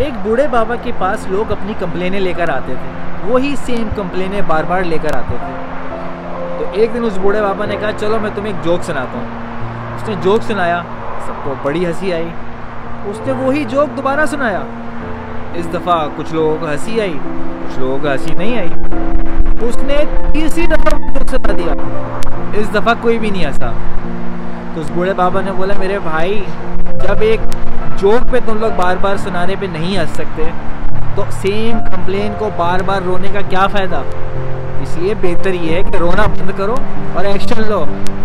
एक बूढ़े बाबा के पास लोग अपनी कंप्लेनें लेकर आते थे, वही सेम कंप्लेनें बार बार लेकर आते थे। तो एक दिन उस बूढ़े बाबा ने कहा चलो मैं तुम्हें एक जोक सुनाता हूँ। उसने जोक सुनाया, सबको बड़ी हंसी आई। उसने वही जोक दोबारा सुनाया, इस दफ़ा कुछ लोगों को हंसी आई, कुछ लोगों को हंसी नहीं आई। उसने तीसरी दफ़ा जोक सुना दिया, इस दफ़ा कोई भी नहीं हंसा। तो उस बूढ़े बाबा ने बोला मेरे भाई, जब एक जोक पे तुम लोग बार बार सुनाने पे नहीं हंस सकते तो सेम कंप्लेन को बार बार रोने का क्या फ़ायदा। इसलिए बेहतर ये है कि रोना बंद करो और एक्शन लो।